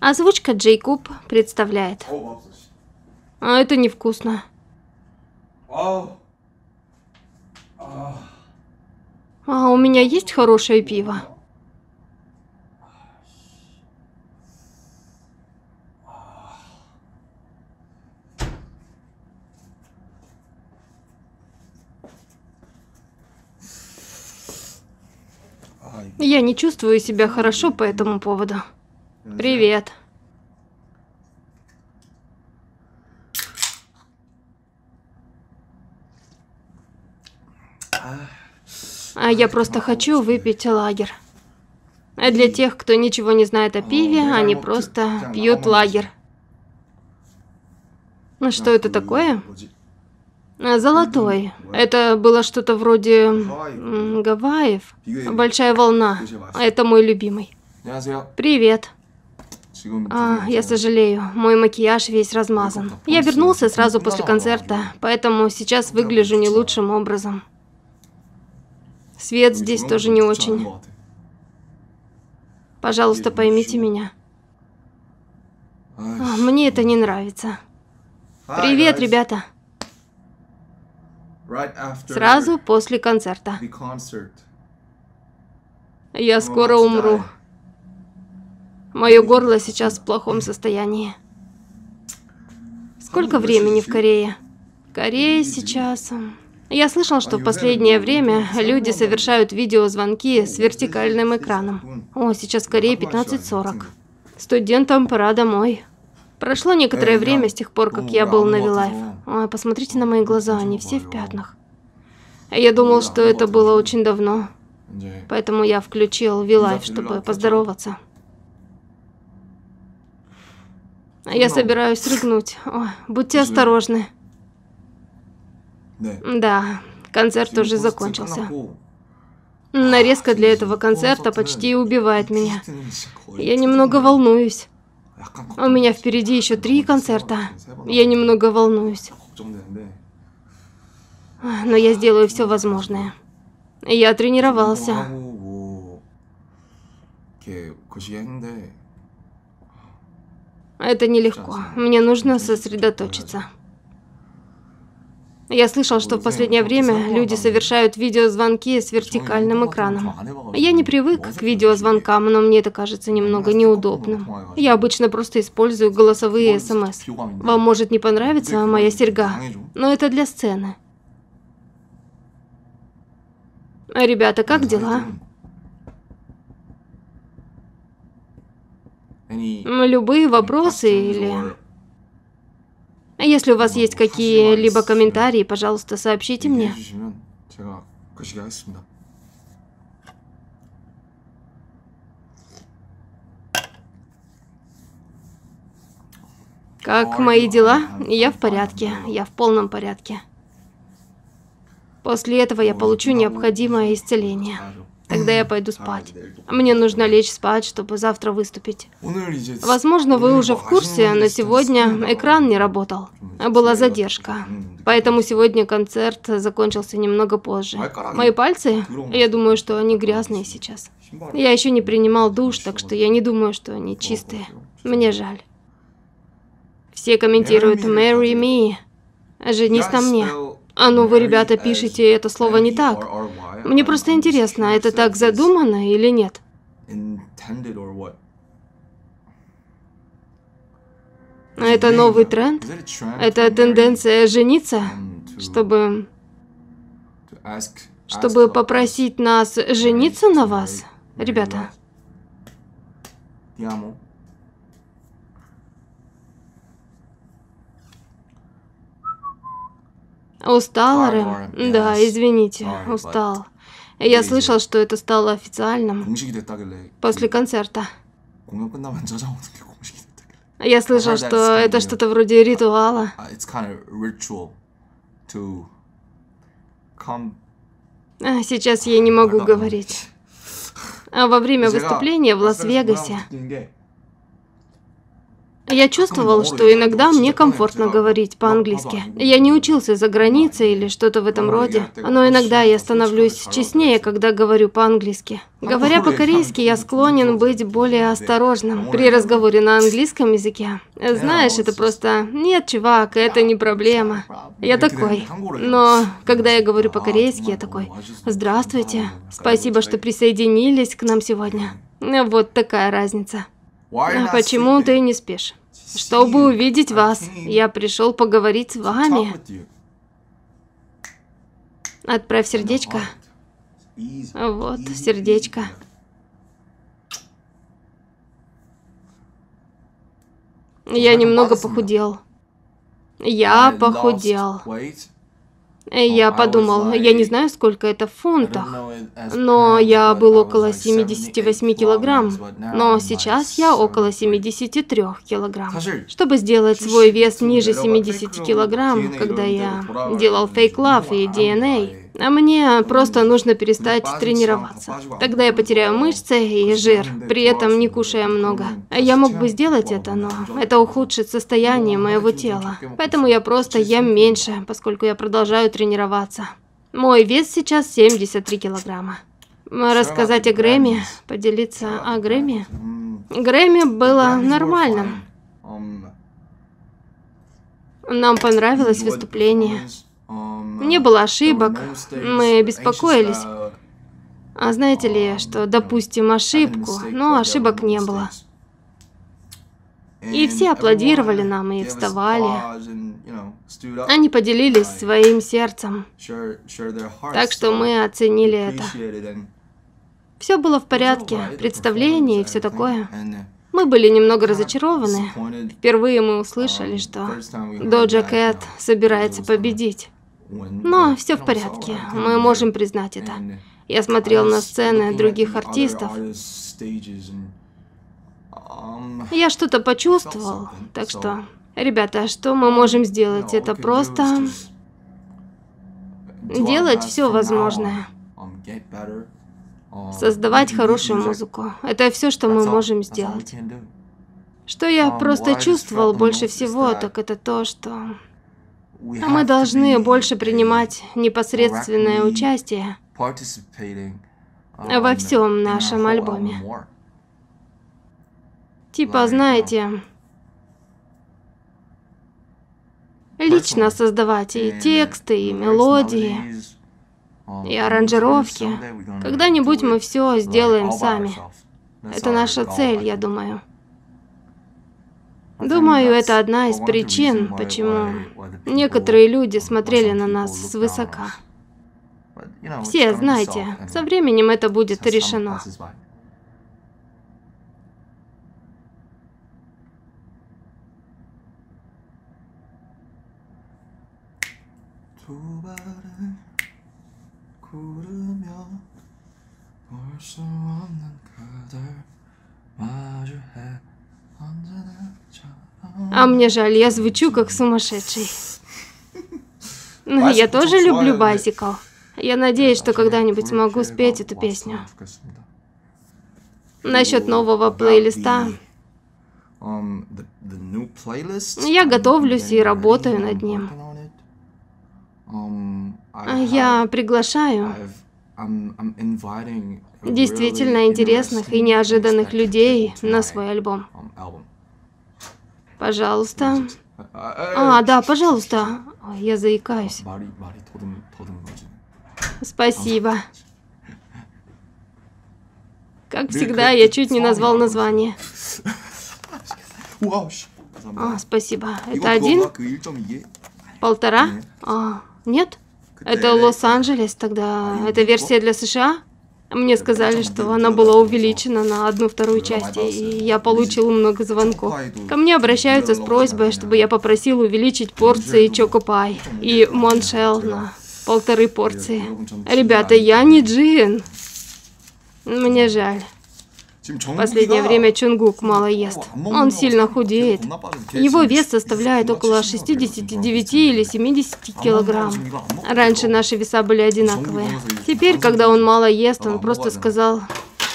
Озвучка JKub представляет. А это невкусно. А у меня есть хорошее пиво? Я не чувствую себя хорошо по этому поводу. Привет. А я просто хочу выпить лагер. Для тех, кто ничего не знает о пиве, они просто пьют лагер. Ну что это такое? Золотой. Это было что-то вроде Гавайев. Большая волна. Это мой любимый. Привет. Я сожалею, мой макияж весь размазан. Я вернулся сразу после концерта, поэтому сейчас выгляжу не лучшим образом. Свет здесь тоже не очень. Пожалуйста, поймите меня. Мне это не нравится. Привет, ребята. Сразу после концерта. Я скоро умру. Мое горло сейчас в плохом состоянии. Сколько времени в Корее? Корея сейчас... Я слышал, что в последнее время люди совершают видеозвонки с вертикальным экраном. О, сейчас в Корее 15:40. Студентам пора домой. Прошло некоторое время с тех пор, как я был на V-Live. Ой, посмотрите на мои глаза, они все в пятнах. Я думал, что это было очень давно. Поэтому я включил V-Live, чтобы поздороваться. Я собираюсь рыгнуть. Ой, будьте осторожны. Да, концерт уже закончился. Нарезка для этого концерта почти убивает меня. Я немного волнуюсь. У меня впереди еще 3 концерта. Я немного волнуюсь. Но я сделаю все возможное. Я тренировался. Это нелегко. Мне нужно сосредоточиться. Я слышал, что в последнее время люди совершают видеозвонки с вертикальным экраном. Я не привык к видеозвонкам, но мне это кажется немного неудобным. Я обычно просто использую голосовые смс. Вам может не понравиться моя серьга, но это для сцены. Ребята, как дела? Любые вопросы или... Если у вас есть какие-либо комментарии, пожалуйста, сообщите мне. Как мои дела? Я в порядке. Я в полном порядке. После этого я получу необходимое исцеление. Тогда я пойду спать. Мне нужно лечь спать, чтобы завтра выступить. Возможно, вы уже в курсе, но сегодня экран не работал. Была задержка. Поэтому сегодня концерт закончился немного позже. Мои пальцы, я думаю, что они грязные сейчас. Я еще не принимал душ, так что я не думаю, что они чистые. Мне жаль. Все комментируют «Marry me», «Женись на мне». А ну вы, ребята, пишите это слово не так. Мне просто интересно, это так задумано или нет? Это новый тренд? Это тенденция жениться? Чтобы попросить нас жениться на вас? Ребята. Устал, Рэм? Да, извините, устал. Я слышал, что это стало официальным после концерта. Я слышал, что это что-то вроде ритуала. Сейчас я не могу говорить. Во время выступления в Лас-Вегасе Я чувствовал, что иногда мне комфортно говорить по-английски. Я не учился за границей или что-то в этом роде, но иногда я становлюсь честнее, когда говорю по-английски. Говоря по-корейски, я склонен быть более осторожным при разговоре на английском языке. Знаешь, это просто... Нет, чувак, это не проблема. Я такой. Но когда я говорю по-корейски, я такой: здравствуйте, спасибо, что присоединились к нам сегодня. Вот такая разница. А почему ты не спишь? Чтобы увидеть вас, я пришел поговорить с вами. Отправь сердечко. Вот, сердечко. Я немного похудел. Я похудел. Я подумал, я не знаю, сколько это в фунтах, но я был около 78 килограмм, но сейчас я около 73 килограмм. Чтобы сделать свой вес ниже 70 килограмм, когда я делал Fake Love и DNA, а мне просто нужно перестать тренироваться. Тогда я потеряю мышцы и жир, при этом не кушая много. Я мог бы сделать это, но это ухудшит состояние моего тела. Поэтому я просто ем меньше, поскольку я продолжаю тренироваться. Мой вес сейчас 73 килограмма. Рассказать о Грэмми, поделиться о Грэмми. Грэмми было нормальным. Нам понравилось выступление. Не было ошибок, мы беспокоились. А знаете ли, что допустим ошибку, но ошибок не было. И все аплодировали нам и вставали. Они поделились своим сердцем. Так что мы оценили это. Все было в порядке, представление и все такое. Мы были немного разочарованы. Впервые мы услышали, что Дожа Кэт собирается победить. Но все в порядке, мы можем признать это. Я смотрел на сцены других артистов. Я что-то почувствовал, так что, ребята, что мы можем сделать? Это просто делать все возможное. Создавать хорошую музыку. Это все, что мы можем сделать. Что я просто чувствовал больше всего, так это то, что мы должны больше принимать непосредственное участие во всем нашем альбоме. Типа, знаете, лично создавать и тексты, и мелодии, и аранжировки. Когда-нибудь мы все сделаем сами. Это наша цель, я думаю. Думаю, это одна из причин, почему некоторые люди смотрели на нас свысока. Все, знаете, со временем это будет решено. А мне жаль, я звучу как сумасшедший. Но я тоже люблю Bicycle. Я надеюсь, что когда-нибудь смогу спеть эту песню. Насчет нового плейлиста. Я готовлюсь и работаю над ним. Я приглашаю действительно интересных и неожиданных людей на свой альбом. Пожалуйста. А, да, пожалуйста. Я заикаюсь. Спасибо. Как всегда, я чуть не назвал название. А, спасибо. Это один? 1,5? А, нет? Это Лос-Анджелес, тогда это версия для США? Мне сказали, что она была увеличена на 1/2 части, и я получил много звонков. Ко мне обращаются с просьбой, чтобы я попросил увеличить порции чокопай и моншелл на 1,5 порции. Ребята, я не Джин. Мне жаль. В последнее время Чунгук мало ест. Он сильно худеет. Его вес составляет около 69 или 70 килограмм. Раньше наши веса были одинаковые. Теперь, когда он мало ест, он просто сказал: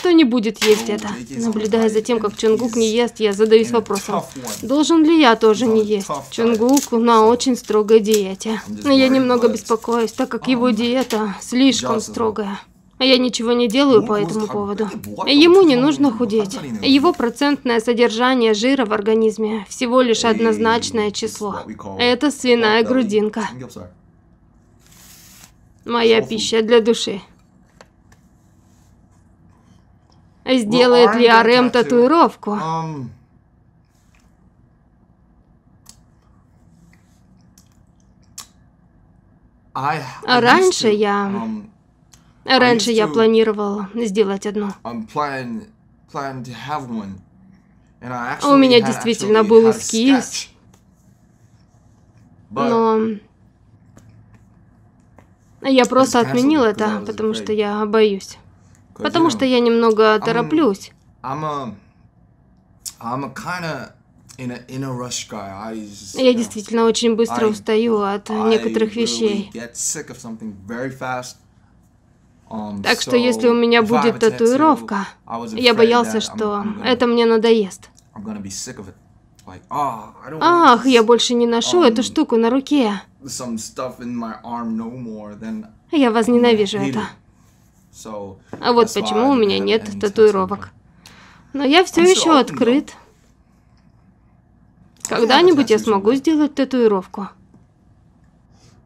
Кто не будет есть это? Наблюдая за тем, как Чонгук не ест, я задаюсь вопросом, должен ли я тоже не есть? Чонгук на очень строгой диете. Я немного беспокоюсь, так как его диета слишком строгая. Я ничего не делаю по этому поводу. Ему не нужно худеть. Его процентное содержание жира в организме всего лишь однозначное число. Это свиная грудинка. Моя пища для души. Сделает ли Арем татуировку? Раньше я планировал сделать одну. У меня действительно был эскиз, но я просто отменил это, потому что я боюсь. Потому что я немного тороплюсь. Я действительно очень быстро устаю от некоторых вещей. Так что если у меня будет татуировка, я боялся, что это мне надоест. Ах, я больше не ношу эту штуку на руке. Я возненавижу это. А вот почему у меня нет татуировок. Но я все еще открыт. Когда-нибудь я смогу сделать татуировку.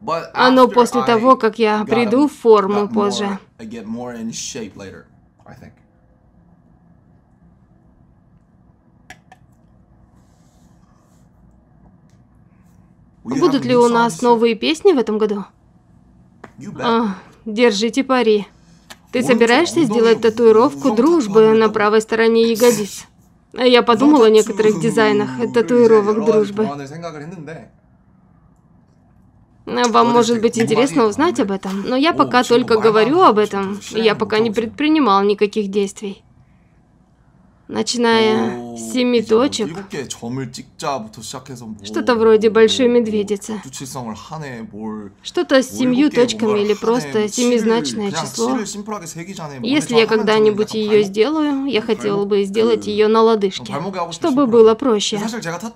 Но после того, как я приду в форму позже. Будут ли у нас новые песни в этом году? Держите пари. Ты собираешься сделать татуировку дружбы на правой стороне ягодиц? Я подумала о некоторых дизайнах татуировок дружбы. Вам может быть интересно узнать об этом, но я пока только говорю об этом, я пока не предпринимал никаких действий. Начиная с 7 точек, что-то вроде большой медведицы, что-то с 7 точками или просто 7-значное число. Если я когда-нибудь ее сделаю, я хотел бы сделать ее на лодыжке, чтобы было проще.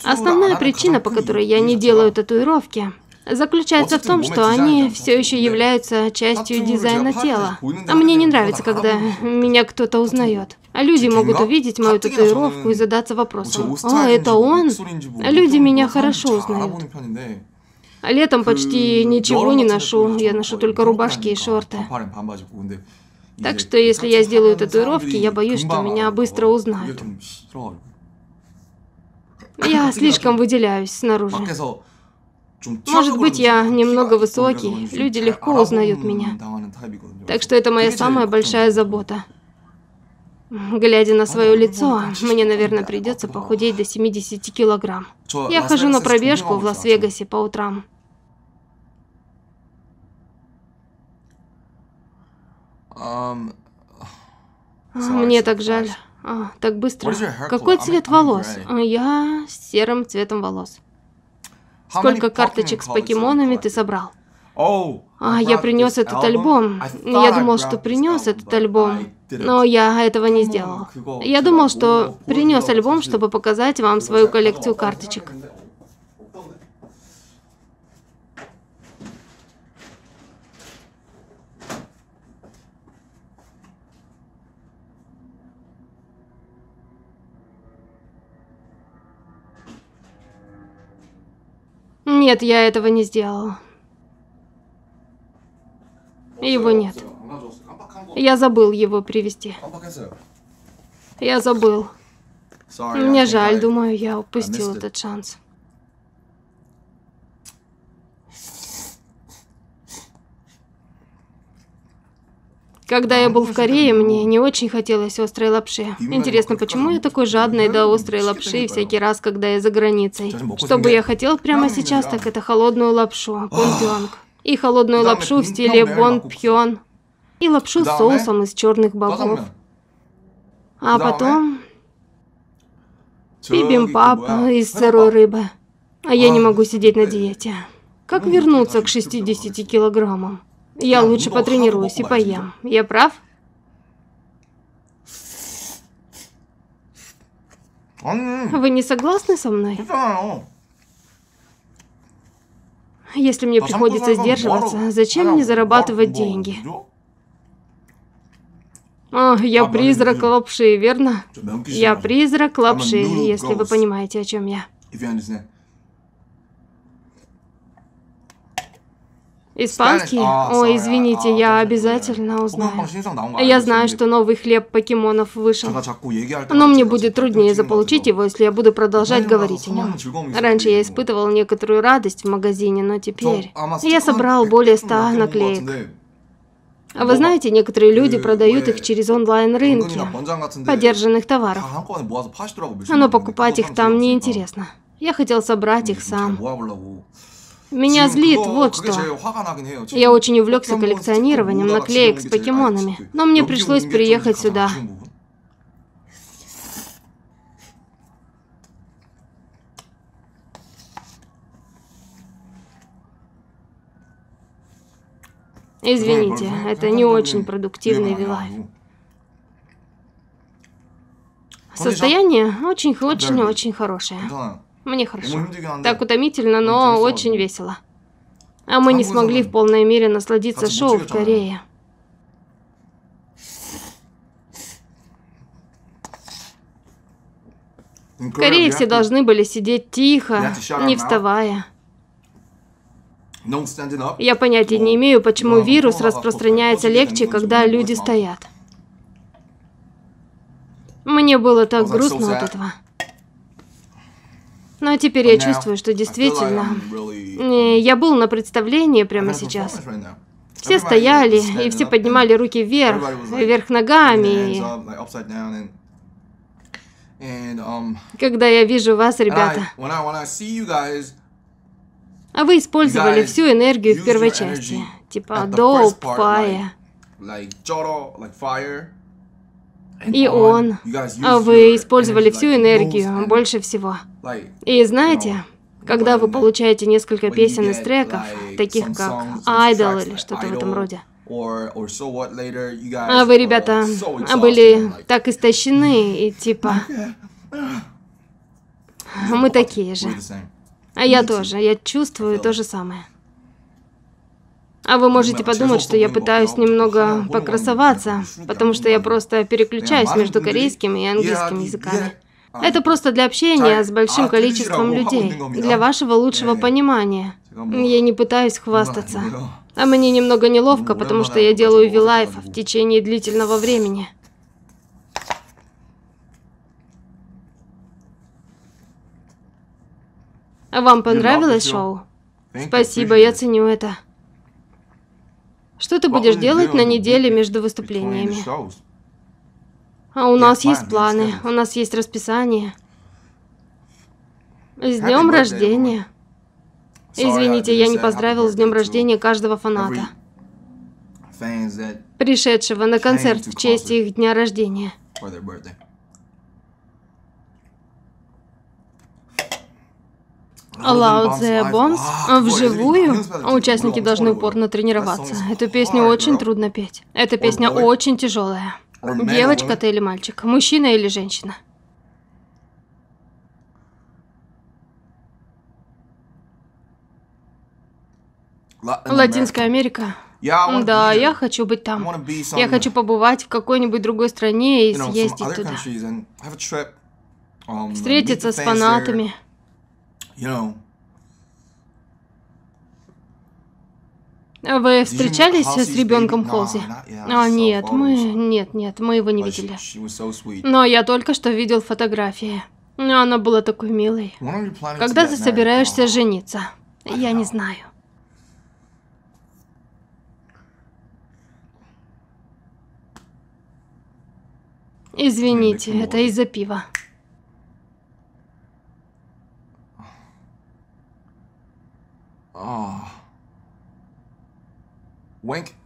Основная причина, по которой я не делаю татуировки, заключается в том, что они все еще являются частью дизайна тела. А мне не нравится, когда меня кто-то узнает. А люди могут увидеть мою татуировку и задаться вопросом: «О, это он?» Люди меня хорошо узнают. Летом почти ничего не ношу, я ношу только рубашки и шорты. Так что если я сделаю татуировки, я боюсь, что меня быстро узнают. Я слишком выделяюсь снаружи. Может быть, я немного высокий, люди легко узнают меня. Так что это моя самая большая забота. Глядя на свое лицо, мне, наверное, придется похудеть до 70 килограмм. Я хожу на пробежку в Лас-Вегасе по утрам. Мне так жаль. Так быстро. Какой цвет волос? Я с серым цветом волос. Сколько карточек с покемонами ты собрал? Я принес этот альбом. Я думал, что принес этот альбом, но я этого не сделал. Я думал, что принес альбом, чтобы показать вам свою коллекцию карточек. Нет, я этого не сделала. Его нет. Я забыл его привезти. Я забыл. Мне жаль, думаю, я упустил этот шанс. Когда я был в Корее, мне не очень хотелось острой лапши. Интересно, почему я такой жадный до острой лапши всякий раз, когда я за границей? Что бы я хотел прямо сейчас, так это холодную лапшу, бонпёнг. И холодную лапшу в стиле бонпён. И лапшу с соусом из черных бобов. А потом бибимбап из сырой рыбы. А я не могу сидеть на диете. Как вернуться к 60 килограммам? Я лучше потренируюсь и поем. Я прав? Вы не согласны со мной? Если мне приходится сдерживаться, зачем мне зарабатывать деньги? О, я призрак лапши, верно? Я призрак лапши, если вы понимаете, о чем я. Испанский? Ой, извините, я обязательно узнаю. Я знаю, что новый хлеб покемонов вышел. Но мне будет труднее заполучить его, если я буду продолжать говорить о нем. Раньше я испытывал некоторую радость в магазине, но теперь... Я собрал более 100 наклеек. А вы знаете, некоторые люди продают их через онлайн-рынки подержанных товаров. Но покупать их там неинтересно. Я хотел собрать их сам. Меня злит вот что. Я очень увлекся коллекционированием наклеек с покемонами, но мне пришлось приехать сюда. Извините, это не очень продуктивный V-Live. Состояние очень-очень-очень хорошее. Мне хорошо. Так утомительно, но очень весело. А мы не смогли в полной мере насладиться шоу в Корее. В Корее все должны были сидеть тихо, не вставая. Я понятия не имею, почему вирус распространяется легче, когда люди стоят. Мне было так грустно от этого. Но теперь я чувствую, что действительно... Я был на представлении прямо сейчас. Все стояли, и все поднимали руки вверх, вверх ногами. Когда я вижу вас, ребята... А вы использовали всю энергию в первой части. Типа доп, пая. И он. А вы использовали всю энергию, больше всего. И знаете, когда вы получаете несколько песен из треков, таких как «Айдол» или что-то в этом роде, а вы, ребята, были так истощены и типа... Мы такие же. А я тоже, я чувствую то же самое. А вы можете подумать, что я пытаюсь немного покрасоваться, потому что я просто переключаюсь между корейским и английским языками. Это просто для общения с большим количеством людей, для вашего лучшего понимания. Я не пытаюсь хвастаться. А мне немного неловко, потому что я делаю V-Live в течение длительного времени. Вам понравилось шоу? Спасибо, я ценю это. Что ты будешь делать на неделе между выступлениями? А у нас есть планы, у нас есть расписание. С днем рождения. Извините, я не поздравил с днем рождения каждого фаната, пришедшего на концерт в честь их дня рождения. Loud the Bombs вживую. Участники должны упорно тренироваться. Эту песню очень трудно петь. Эта песня очень тяжелая. Девочка ты или мальчик? Мужчина или женщина? Латинская Америка. Да, я хочу быть там. Я хочу побывать в какой-нибудь другой стране и съездить туда. Встретиться с фанатами. Вы встречались с ребенком Холзи? Нет, мы его не видели. Но я только что видел фотографии. Она была такой милой. Когда ты собираешься жениться? Я не знаю. Извините, это из-за пива.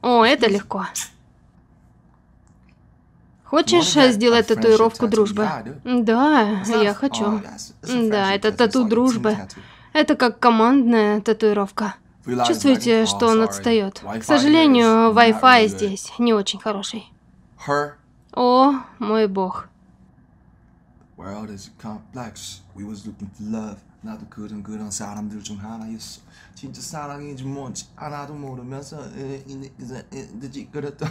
О, это легко. Хочешь сделать татуировку дружбы? Да, я хочу. Да, это тату дружбы. Это как командная татуировка. Чувствуете, что он отстает? К сожалению, Wi-Fi здесь не очень хороший. О, мой бог. World is complex. We was looking for love. 나도 그런 사람들 중 하나였어. 진짜 사랑인지 뭔지 하나도 모르면서 이제 그랬던.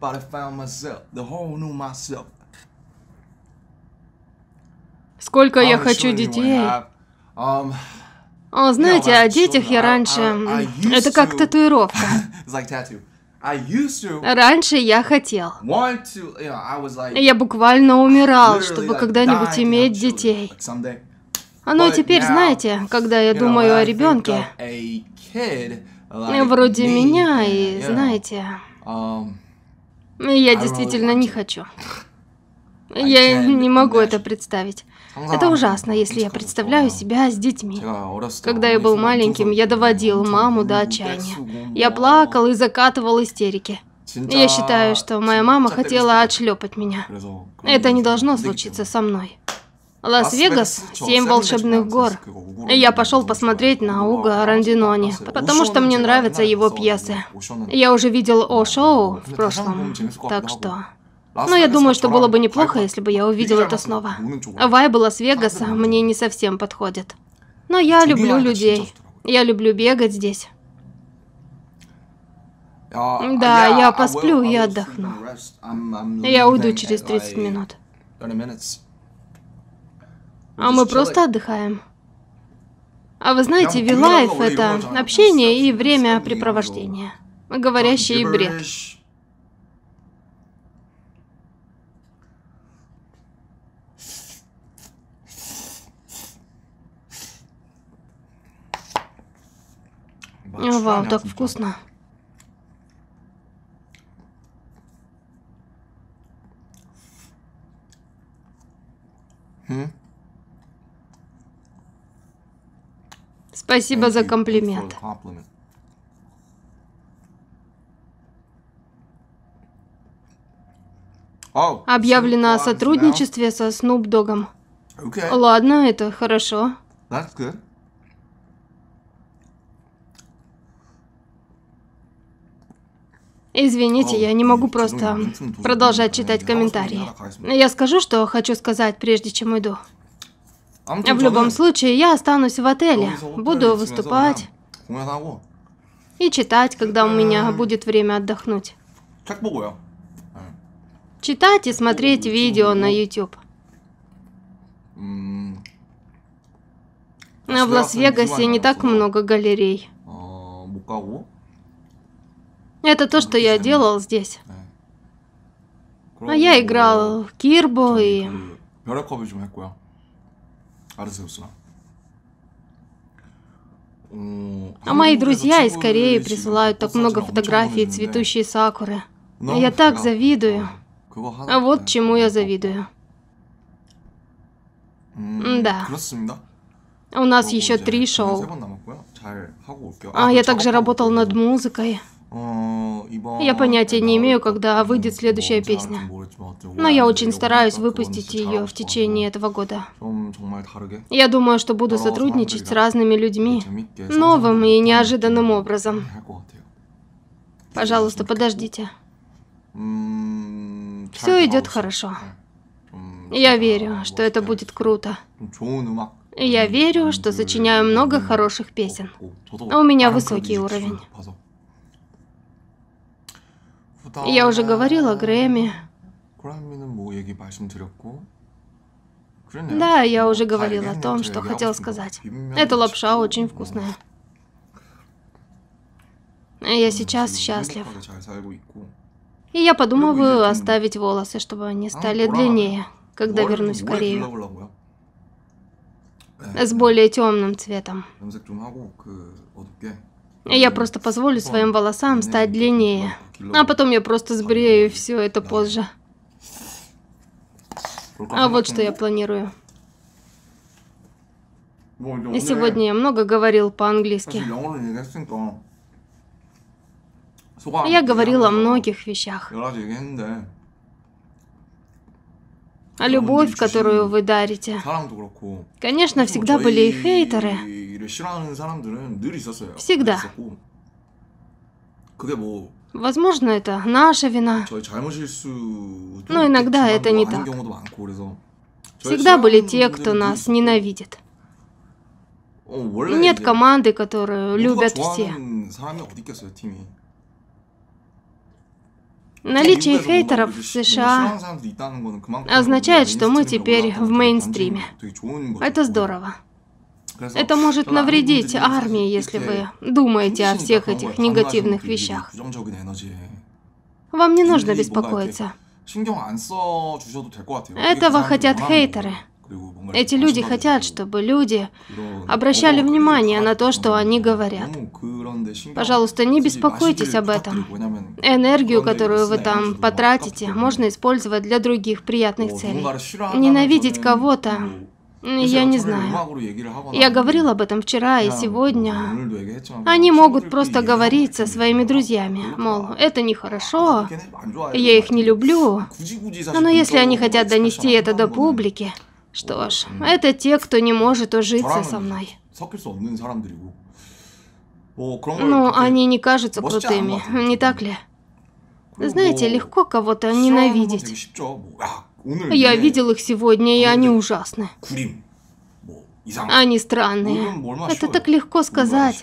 But I found myself, the whole new myself. Сколько я хочу детей. О, знаете, о детях я раньше... Это как татуировка. Раньше я хотел. Я буквально умирал, чтобы когда-нибудь иметь детей. А ну теперь, знаете, когда я думаю о ребенке, вроде меня, и знаете, я действительно не хочу. Я не могу это представить. Это ужасно, если я представляю себя с детьми. Когда я был маленьким, я доводил маму до отчаяния. Я плакал и закатывал истерики. Я считаю, что моя мама хотела отшлепать меня. Это не должно случиться со мной. Лас-Вегас, 7 волшебных гор. Я пошел посмотреть на Уго Рандинони, потому что мне нравятся его пьесы. Я уже видел О-шоу в прошлом, так что... Но я думаю, что было бы неплохо, если бы я увидел это снова. Вайбы Лас-Вегаса мне не совсем подходят. Но я люблю людей. Я люблю бегать здесь. Да, я посплю и отдохну. Я уйду через 30 минут. А мы просто отдыхаем. А вы знаете, V-Live — это общение и времяпрепровождение. Говорящий бред. Вау, так вкусно. Спасибо за комплимент. Объявлено о сотрудничестве со Snoop Dogg'ом. Ладно, это хорошо. Извините, я не могу просто продолжать читать комментарии. Я скажу, что хочу сказать, прежде чем уйду. В любом случае, я останусь в отеле, буду выступать и читать, когда у меня будет время отдохнуть. Читать и смотреть видео на YouTube. В Лас-Вегасе не так много галерей. Это то, что я делал здесь. А я играл в кирбу и... А мои друзья из Кореи присылают так много фотографий цветущей сакуры. Я так завидую. А вот чему я завидую. Да. У нас еще 3 шоу. А я также работал над музыкой. Я понятия не имею, когда выйдет следующая песня. Но я очень стараюсь выпустить ее в течение этого года. Я думаю, что буду сотрудничать с разными людьми, новым и неожиданным образом. Пожалуйста, подождите. Все идет хорошо. Я верю, что это будет круто. Я верю, что сочиняю много хороших песен. А у меня высокий уровень. Я уже говорила о Грэмми. Да, я уже говорила о том, что хотел сказать. Эта лапша очень вкусная. Я сейчас счастлив. И я подумываю оставить волосы, чтобы они стали длиннее, когда вернусь в Корею. С более темным цветом. Я просто позволю своим волосам стать длиннее. А потом я просто сбрею все это позже. А вот что я планирую. Сегодня я много говорил по-английски. Я говорил о многих вещах. А любовь, которую вы дарите. Конечно, всегда были и хейтеры. Всегда. Возможно, это наша вина. Но иногда это не так. Всегда были те, кто нас ненавидит. Нет команды, которую любят все. Наличие хейтеров в США означает, что мы теперь в мейнстриме. Это здорово. Это может навредить армии, если вы думаете о всех этих негативных вещах. Вам не нужно беспокоиться. Этого хотят хейтеры. Эти люди хотят, чтобы люди обращали внимание на то, что они говорят. Пожалуйста, не беспокойтесь об этом. Энергию, которую вы там потратите, можно использовать для других приятных целей. Ненавидеть кого-то, я не знаю. Я говорил об этом вчера и сегодня. Они могут просто говорить со своими друзьями, мол, это нехорошо, я их не люблю. Но если они хотят донести это до публики, что ж, это те, кто не может ужиться со мной. Но они не кажутся крутыми, не так ли? Знаете, легко кого-то ненавидеть. Я видел их сегодня, и они ужасны. Они странные. Это так легко сказать.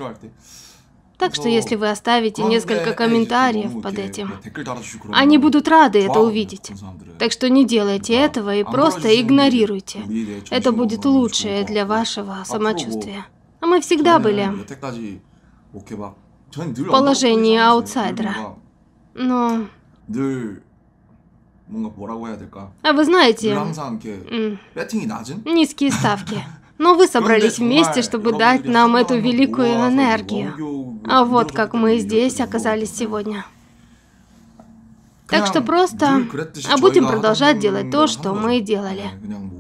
Так что, если вы оставите несколько комментариев под этим, они будут рады это увидеть. Так что не делайте этого и просто игнорируйте. Это будет лучшее для вашего самочувствия. А мы всегда были в положении аутсайдера. Но... А вы знаете, низкие ставки. Но вы собрались вместе, чтобы дать нам эту великую энергию. А вот как мы здесь оказались сегодня. Так что просто будем продолжать делать то, что мы делали.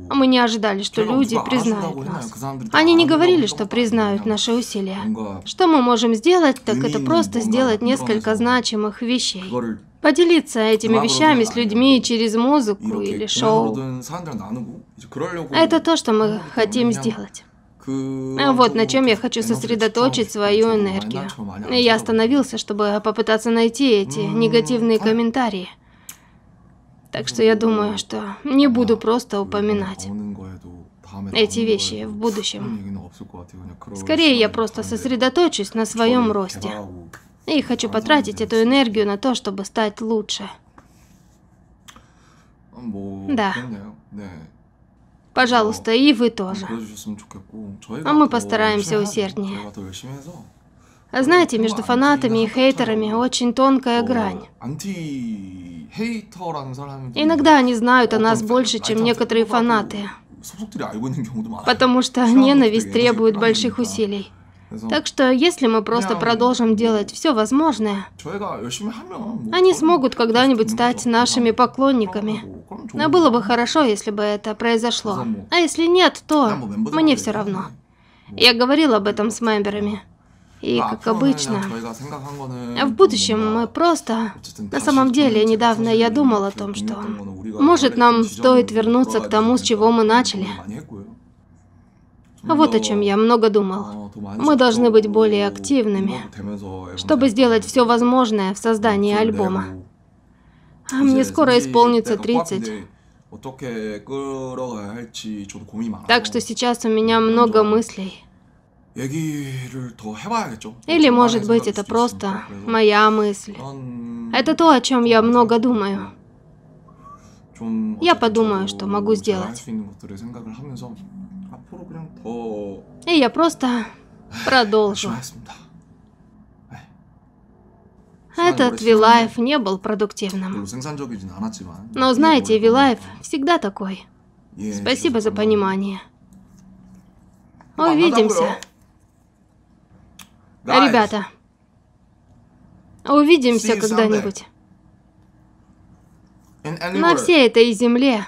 Мы не ожидали, что люди признают нас. Они не говорили, что признают наши усилия. Что мы можем сделать, так это просто сделать несколько значимых вещей. Поделиться этими вещами с людьми через музыку или шоу. Это то, что мы хотим сделать. Вот на чем я хочу сосредоточить свою энергию. Я остановился, чтобы попытаться найти эти негативные комментарии. Так что я думаю, что не буду просто упоминать эти вещи в будущем. Скорее, я просто сосредоточусь на своем росте. И хочу потратить эту энергию на то, чтобы стать лучше. Да. Пожалуйста, и вы тоже. А мы постараемся усерднее. А знаете, между фанатами и хейтерами очень тонкая грань. Иногда они знают о нас больше, чем некоторые фанаты. Потому что ненависть требует больших усилий. Так что, если мы просто продолжим делать все возможное, они смогут когда-нибудь стать нашими поклонниками. Но было бы хорошо, если бы это произошло. А если нет, то мне все равно. Я говорил об этом с мемберами. И, как обычно, в будущем мы просто... На самом деле, недавно я думал о том, что... Может, нам стоит вернуться к тому, с чего мы начали. Вот о чем я много думал. Мы должны быть более активными, чтобы сделать все возможное в создании альбома. А мне скоро исполнится 30. Так что сейчас у меня много мыслей. Или, может быть, это просто моя мысль. Это то, о чем я много думаю. Я подумаю, что могу сделать. И я просто продолжу. Этот V-Live не был продуктивным. Но знаете, V-Live всегда такой. Спасибо за понимание. Увидимся. Ребята, увидимся когда-нибудь. На всей этой земле.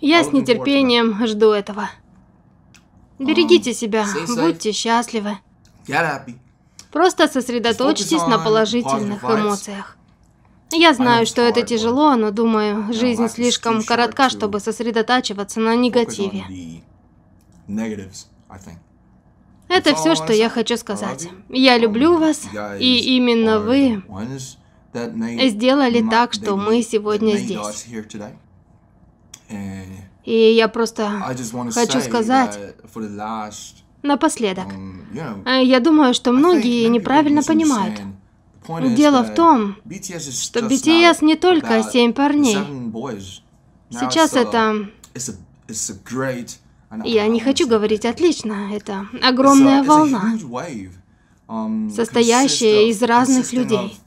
Я с нетерпением жду этого. Берегите себя, будьте счастливы. Просто сосредоточьтесь на положительных эмоциях. Я знаю, что это тяжело, но думаю, жизнь слишком коротка, чтобы сосредотачиваться на негативе. Это все, что я хочу сказать. Я люблю вас, и именно вы сделали так, что мы сегодня здесь. И я просто хочу сказать напоследок, я думаю, что многие неправильно понимают. Дело в том, что BTS не только 7 парней. Сейчас это... Я не хочу говорить «отлично», это огромная волна, состоящая из разных людей.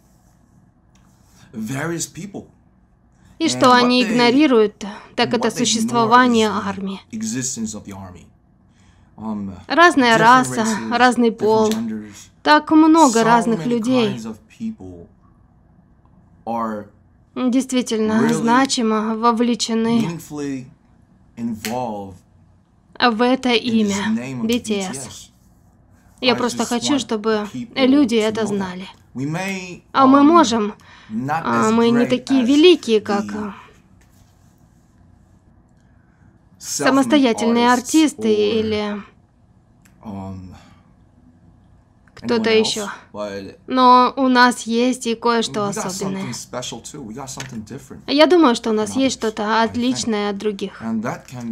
И что они игнорируют, так это существование армии. Разная раса, разный пол, так много разных людей. Действительно значимо вовлечены в это имя BTS. Я просто хочу, чтобы люди это знали. А мы можем, мы не такие великие, как самостоятельные артисты или кто-то еще. Но у нас есть и кое-что особенное. Я думаю, что у нас есть что-то отличное от других.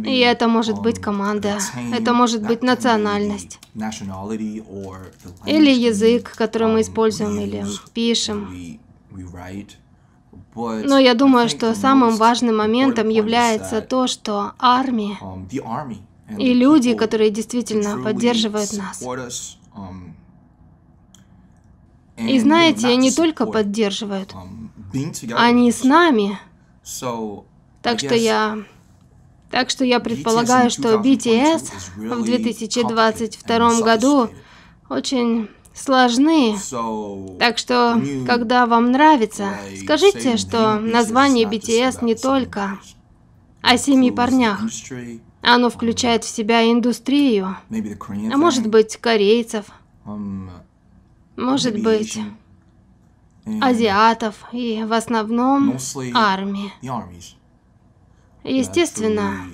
И это может быть команда, это может быть национальность. Или язык, который мы используем или пишем. Но я думаю, что самым важным моментом является то, что армия и люди, которые действительно поддерживают нас. И знаете, не только поддерживают, они с нами. Так что я предполагаю, что BTS в 2022 году очень сложны. Так что, когда вам нравится, скажите, что название BTS не только о 7 парнях. Оно включает в себя индустрию, а может быть, корейцев. Может быть, азиатов и в основном армии. Естественно,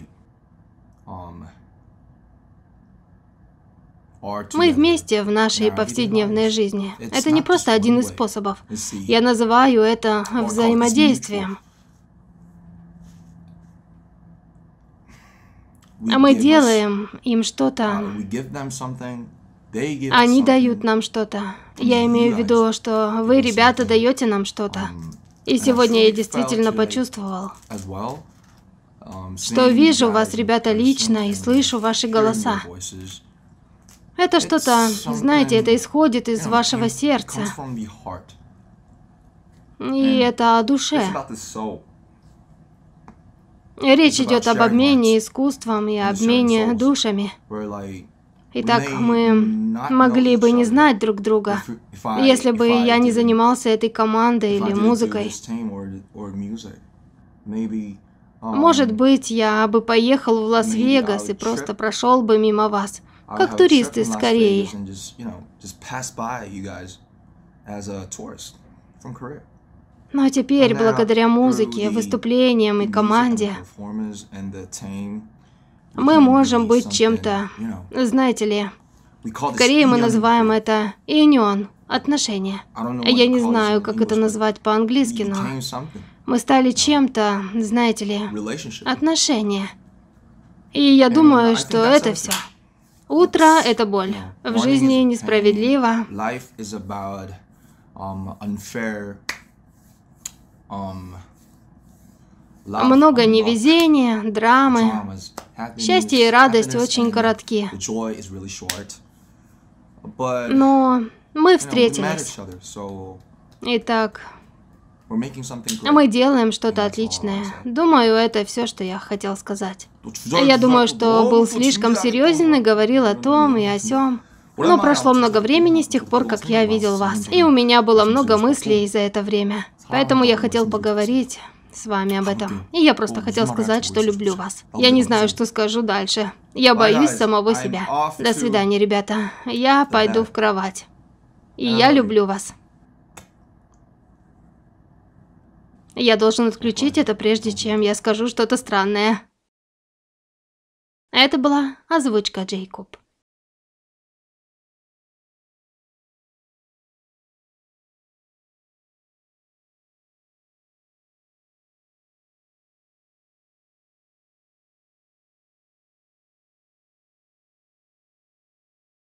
мы вместе в нашей повседневной жизни. Это не просто один из способов. Я называю это взаимодействием. А мы делаем им что-то. Они дают нам что-то. Я имею в виду, что вы, ребята, даете нам что-то. И сегодня я действительно почувствовал, что вижу вас, ребята, лично и слышу ваши голоса. Это что-то, знаете, это исходит из вашего сердца. И это о душе. Речь идет об обмене искусством и обмене душами. Итак, мы могли бы не знать друг друга, если бы я не занимался этой командой или музыкой. Может быть, я бы поехал в Лас-Вегас и просто прошел бы мимо вас, как турист из Кореи. Но теперь, благодаря музыке, выступлениям и команде, мы можем быть чем-то, знаете ли, в Корее мы называем это «иньон» – отношения. Я не знаю, как это назвать по-английски, но мы стали чем-то, знаете ли, отношения. И я думаю, что это все. Утро – это боль. В жизни несправедливо. Много невезения, драмы. Счастье и радость очень коротки. Но мы встретились. Итак, мы делаем что-то отличное. Думаю, это все, что я хотел сказать. Я думаю, что был слишком серьезен и говорил о том и о сём. Но прошло много времени с тех пор, как я видел вас. И у меня было много мыслей за это время. Поэтому я хотел поговорить с вами об этом. И я просто хотел сказать, что люблю вас. Я не знаю, что скажу дальше. Я боюсь самого себя. До свидания, ребята. Я пойду в кровать. И я люблю вас. Я должен отключить это, прежде чем я скажу что-то странное. Это была озвучка JKub.